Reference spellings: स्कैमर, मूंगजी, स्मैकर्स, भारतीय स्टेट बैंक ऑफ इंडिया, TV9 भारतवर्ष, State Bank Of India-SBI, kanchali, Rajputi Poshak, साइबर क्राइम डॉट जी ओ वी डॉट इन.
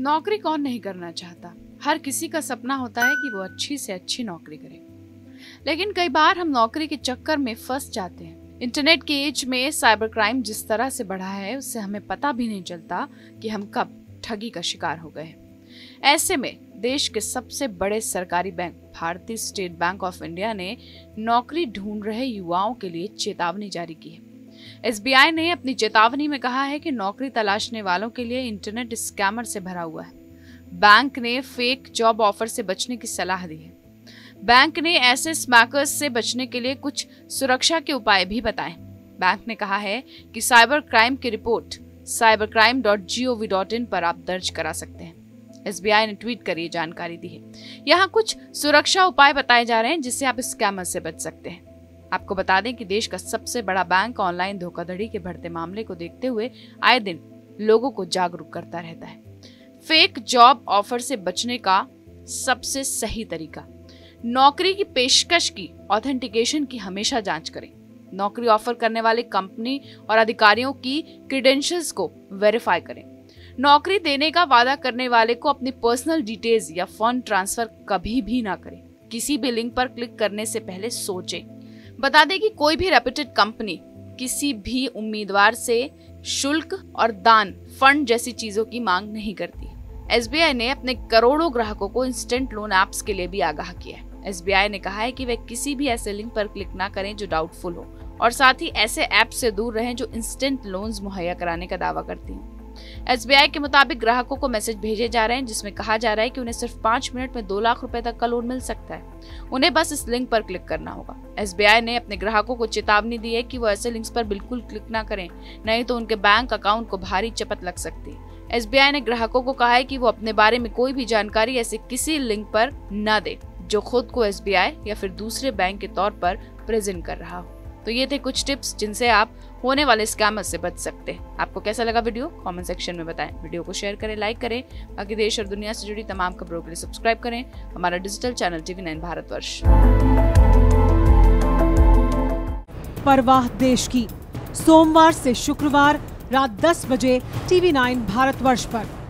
नौकरी कौन नहीं करना चाहता। हर किसी का सपना होता है कि वो अच्छी से अच्छी नौकरी करे, लेकिन कई बार हम नौकरी के चक्कर में फंस जाते हैं। इंटरनेट के एज में साइबर क्राइम जिस तरह से बढ़ा है, उससे हमें पता भी नहीं चलता कि हम कब ठगी का शिकार हो गए। ऐसे में देश के सबसे बड़े सरकारी बैंक भारतीय स्टेट बैंक ऑफ इंडिया ने नौकरी ढूंढ रहे युवाओं के लिए चेतावनी जारी की है। SBI ने अपनी चेतावनी में कहा है कि नौकरी तलाशने वालों के लिए इंटरनेट स्कैमर से भरा हुआ है। बैंक ने फेक जॉब ऑफर से बचने की सलाह दी है। बैंक ने ऐसे स्मैकर्स से बचने के लिए कुछ सुरक्षा के उपाय भी बताए। बैंक ने कहा है कि साइबर क्राइम की रिपोर्ट cybercrime.gov.in पर आप दर्ज करा सकते हैं। SBI ने ट्वीट कर ये जानकारी दी है। यहाँ कुछ सुरक्षा उपाय बताए जा रहे हैं जिससे आप स्कैमर से बच सकते हैं। आपको बता दें कि देश का सबसे बड़ा बैंक ऑनलाइन धोखाधड़ी के बढ़ते मामले को देखते हुए आए दिन लोगों को जागरूक करता रहता है। फेक जॉब ऑफर से बचने का सबसे सही तरीका, नौकरी की पेशकश की ऑथेंटिकेशन की हमेशा जांच करें। नौकरी ऑफर करने वाले कंपनी और अधिकारियों की क्रेडेंशियल्स को वेरीफाई करें। नौकरी देने का वादा करने वाले को अपनी पर्सनल डिटेल्स या फंड ट्रांसफर कभी भी ना करें। किसी भी लिंक पर क्लिक करने से पहले सोचें। बता दें कि कोई भी रेप्यूटेड कंपनी किसी भी उम्मीदवार से शुल्क और दान फंड जैसी चीजों की मांग नहीं करती। SBI ने अपने करोड़ों ग्राहकों को इंस्टेंट लोन ऐप्स के लिए भी आगाह किया है। SBI ने कहा है कि वे किसी भी ऐसे लिंक पर क्लिक ना करें जो डाउटफुल हो, और साथ ही ऐसे ऐप से दूर रहें जो इंस्टेंट लोन्स मुहैया कराने का दावा करती हैं। SBI के मुताबिक ग्राहकों को मैसेज भेजे जा रहे हैं जिसमें कहा जा रहा है कि उन्हें सिर्फ 5 मिनट में 2 लाख रुपए तक का लोन मिल सकता है। उन्हें बस इस लिंक पर क्लिक करना होगा। SBI ने अपने ग्राहकों को चेतावनी दी है कि वो ऐसे लिंक्स पर बिल्कुल क्लिक ना करें, नहीं तो उनके बैंक अकाउंट को भारी चपत लग सकती है। SBI ने ग्राहकों को कहा है कि वो अपने बारे में कोई भी जानकारी ऐसे किसी लिंक पर न दे जो खुद को SBI या फिर दूसरे बैंक के तौर पर प्रेजेंट कर रहा हो। तो ये थे कुछ टिप्स जिनसे आप होने वाले स्कैमर से बच सकते हैं। आपको कैसा लगा वीडियो, कमेंट सेक्शन में बताएं। वीडियो को शेयर करें, लाइक करें। बाकी देश और दुनिया से जुड़ी तमाम खबरों के लिए सब्सक्राइब करें हमारा डिजिटल चैनल TV9 भारतवर्ष। परवाह देश की, सोमवार से शुक्रवार रात 10 बजे TV9 भारतवर्ष पर।